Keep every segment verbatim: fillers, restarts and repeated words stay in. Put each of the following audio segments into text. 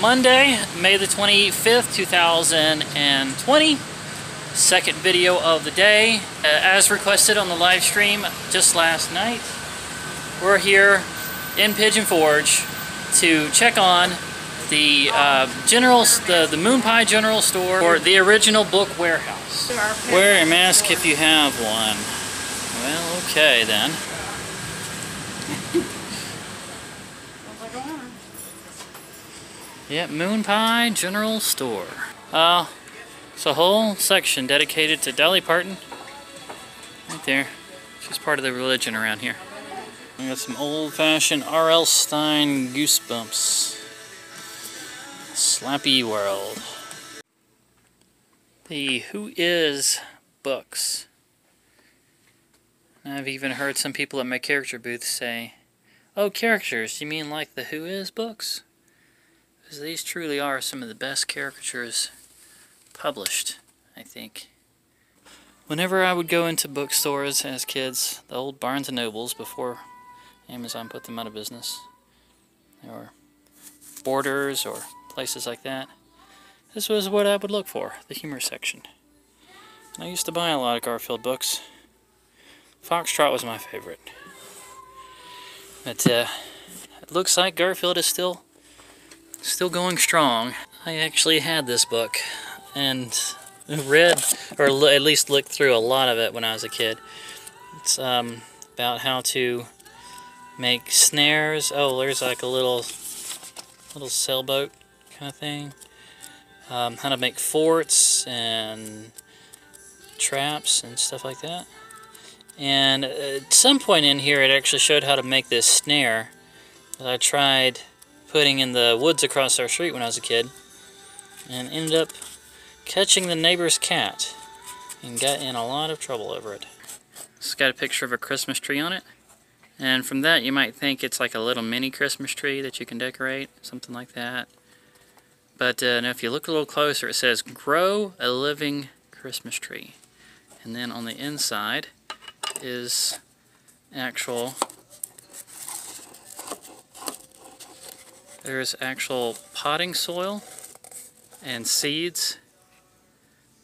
Monday, May the twenty-fifth, two thousand twenty. Second video of the day. Uh, as requested on the live stream just last night, we're here in Pigeon Forge to check on the uh, general, the, the Moon Pie General Store, or the original book warehouse. Wear a mask if you have one. Well, okay then. Yeah, Moon Pie General Store. Uh, it's a whole section dedicated to Dolly Parton. Right there. She's part of the religion around here. We got some old-fashioned R L Stein Goosebumps. Slappy World. The Who Is books. I've even heard some people at my character booth say, "Oh, characters, you mean like the Who Is books?" Because these truly are some of the best caricatures published, I think. Whenever I would go into bookstores as kids, the old Barnes and Nobles, before Amazon put them out of business, or Borders, or places like that, this was what I would look for, the humor section. And I used to buy a lot of Garfield books. Foxtrot was my favorite. But uh, it looks like Garfield is still... Still going strong. I actually had this book and read, or at least looked through a lot of it when I was a kid. It's um, about how to make snares. Oh, there's like a little little sailboat kind of thing. Um, how to make forts and traps and stuff like that. And at some point in here it actually showed how to make this snare that I tried putting in the woods across our street when I was a kid, and ended up catching the neighbor's cat and got in a lot of trouble over it. It's got a picture of a Christmas tree on it, and from that you might think it's like a little mini Christmas tree that you can decorate, something like that. But uh, now if you look a little closer, it says grow a living Christmas tree, and then on the inside is actual There's actual potting soil and seeds.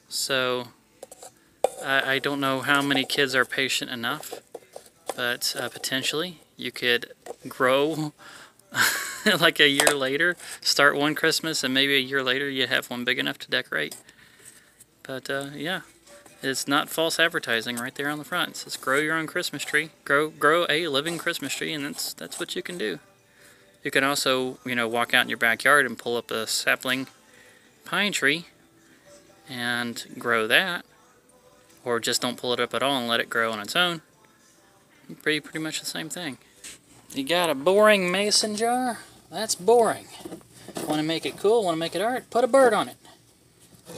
So I, I don't know how many kids are patient enough, but uh, potentially you could grow like a year later, start one Christmas, and maybe a year later you have one big enough to decorate. But uh, yeah, it's not false advertising right there on the front. It says grow your own Christmas tree, grow grow a living Christmas tree, and that's that's what you can do. You can also, you know, walk out in your backyard and pull up a sapling pine tree and grow that, or just don't pull it up at all and let it grow on its own. Pretty, pretty much the same thing. You got a boring mason jar? That's boring. Want to make it cool? Want to make it art? Put a bird on it.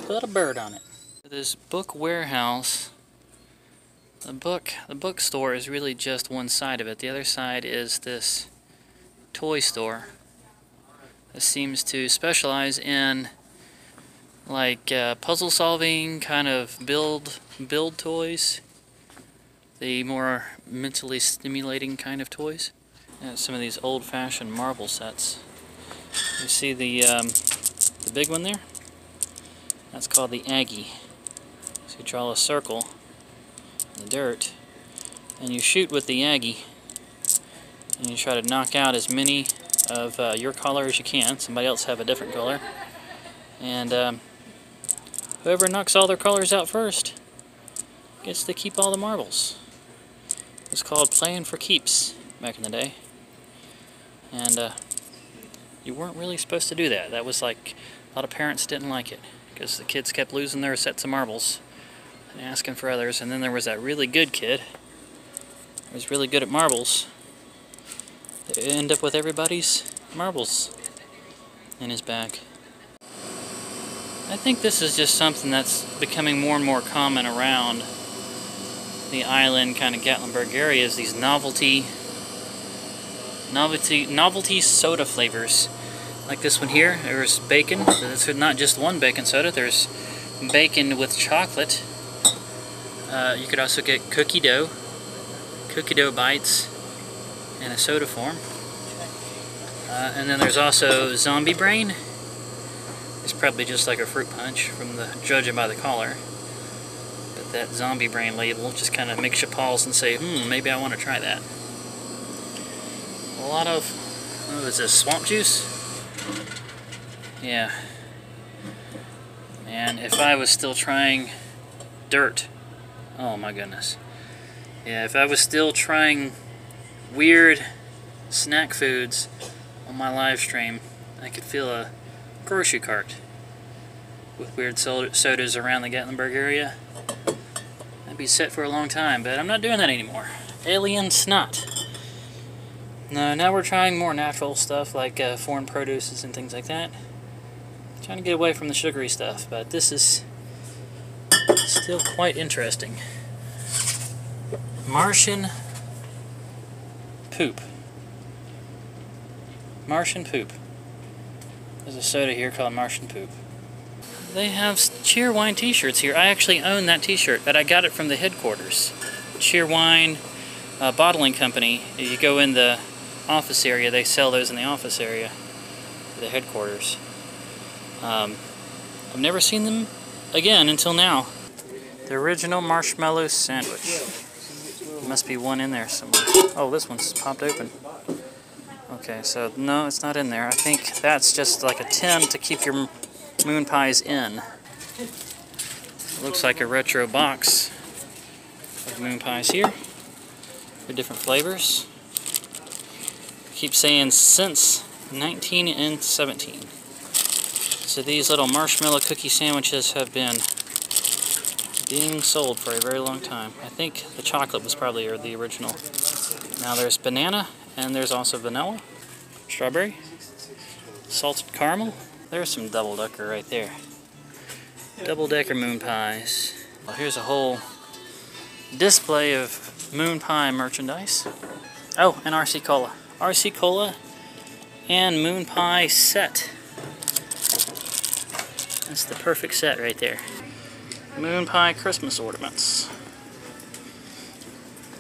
Put a bird on it. This book warehouse, the book, the bookstore is really just one side of it. The other side is this toy store. This seems to specialize in like uh, puzzle solving, kind of build build toys, the more mentally stimulating kind of toys. And some of these old-fashioned marble sets. You see the um, the big one there? That's called the Aggie. So you draw a circle in the dirt and you shoot with the Aggie. And you try to knock out as many of uh, your color as you can. Somebody else have a different color. And um, whoever knocks all their colors out first gets to keep all the marbles. It's called playing for keeps back in the day. And uh, you weren't really supposed to do that. That was like, a lot of parents didn't like it because the kids kept losing their sets of marbles and asking for others. And then there was that really good kid who was really good at marbles. They end up with everybody's marbles in his bag. I think this is just something that's becoming more and more common around the island, kind of Gatlinburg area, is these novelty, novelty, novelty soda flavors. Like this one here, there's bacon. It's not just one bacon soda, there's bacon with chocolate. Uh, you could also get cookie dough, cookie dough bites, in a soda form. Uh, and then there's also zombie brain, It's probably just like a fruit punch from the judging by the collar. But that zombie brain label just kind of makes you pause and say, hmm, maybe I want to try that. A lot of, oh, is this swamp juice? Yeah. And if I was still trying dirt, oh my goodness. Yeah, if I was still trying weird snack foods on my live stream, I could fill a grocery cart with weird sodas around the Gatlinburg area. I'd be set for a long time, but I'm not doing that anymore. Alien snot. No, now we're trying more natural stuff like uh, foreign produces and things like that. I'm trying to get away from the sugary stuff, but this is still quite interesting. Martian poop. Martian poop. There's a soda here called Martian Poop. They have Cheerwine t-shirts here. I actually own that t-shirt, but I got it from the headquarters. Cheerwine uh, Bottling Company. If you go in the office area, they sell those in the office area, the headquarters. Um, I've never seen them again until now. The original marshmallow sandwich. There must be one in there somewhere. Oh, this one's popped open. Okay, so no, it's not in there. I think that's just like a tin to keep your moon pies in. It looks like a retro box of moon pies here. They're different flavors. I keep saying since nineteen and seventeen. So these little marshmallow cookie sandwiches have been being sold for a very long time. I think the chocolate was probably the original. Now there's banana. And there's also vanilla, strawberry, salted caramel. There's some double-decker right there. Double-decker moon pies. Well, here's a whole display of moon pie merchandise. Oh, and R C Cola. R C Cola and moon pie set. That's the perfect set right there. Moon pie Christmas ornaments.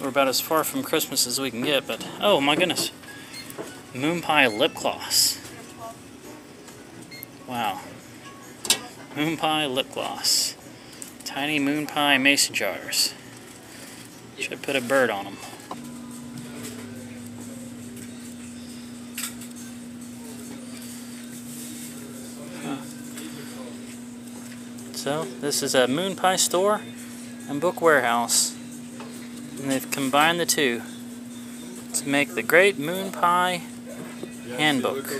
We're about as far from Christmas as we can get, but oh my goodness. MoonPie lip gloss. Wow. MoonPie lip gloss. Tiny MoonPie mason jars. Should put a bird on them. Huh. So, this is a MoonPie store and book warehouse. And they've combined the two to make the Great Moon Pie Handbook.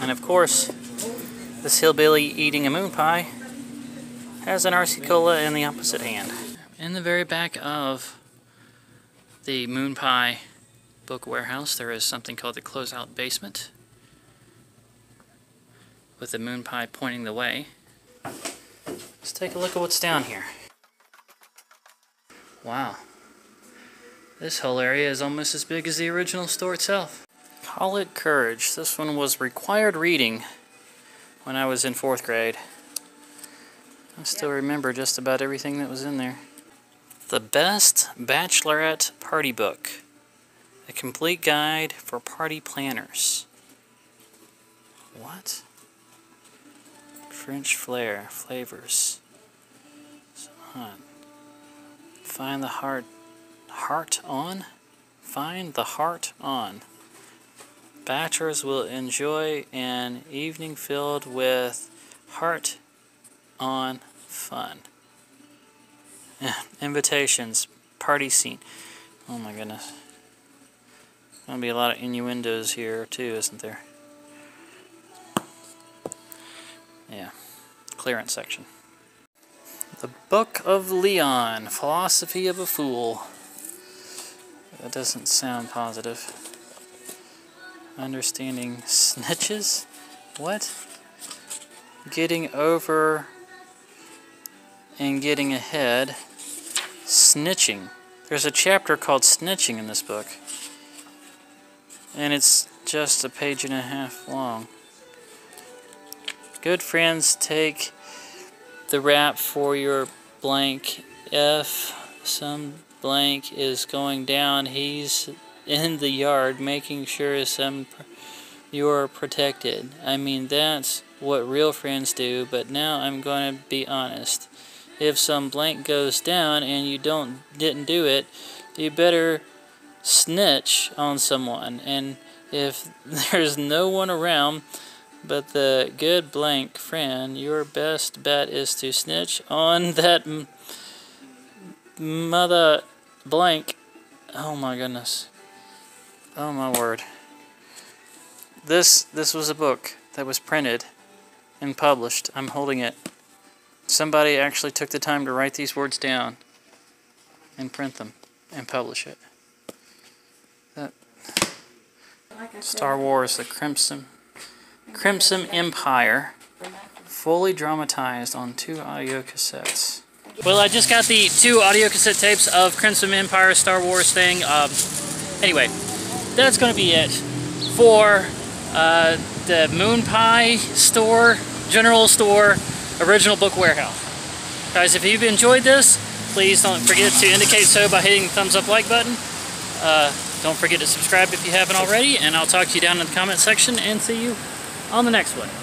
And of course, this hillbilly eating a moon pie has an R C Cola in the opposite hand. In the very back of the Moon Pie book warehouse, there is something called the Closeout Basement, with the moon pie pointing the way. Let's take a look at what's down here. Wow, this whole area is almost as big as the original store itself. Call It Courage. This one was required reading when I was in fourth grade. I still remember just about everything that was in there. The Best Bachelorette Party Book. A complete guide for party planners. What? French flair, flavors. Some hot. Find the heart, heart on? Find the heart on. Bachelors will enjoy an evening filled with heart on fun. Invitations, party scene. Oh my goodness. Gonna be a lot of innuendos here too, isn't there? Yeah. Clearance section. The Book of Leon, Philosophy of a Fool. That doesn't sound positive. Understanding snitches? What? Getting over and getting ahead. Snitching. There's a chapter called Snitching in this book. And it's just a page and a half long. Good friends take the rap for your blank. If some blank is going down, he's in the yard making sure some you're protected. I mean, that's what real friends do, but now I'm going to be honest. If some blank goes down and you don't didn't do it, you better snitch on someone. And if there's no one around but the good blank friend, your best bet is to snitch on that m mother blank. Oh my goodness. Oh my word. This this was a book that was printed and published. I'm holding it. Somebody actually took the time to write these words down and print them and publish it. That like Star Wars, the Crimson Crimson Empire, fully dramatized on two audio cassettes. Well, I just got the two audio cassette tapes of Crimson Empire, Star Wars thing. Um, anyway, that's going to be it for uh, the Moon Pie Store, General Store, Original Book Warehouse. Guys, if you've enjoyed this, please don't forget to indicate so by hitting the thumbs up like button. Uh, don't forget to subscribe if you haven't already, and I'll talk to you down in the comment section and see you on the next one.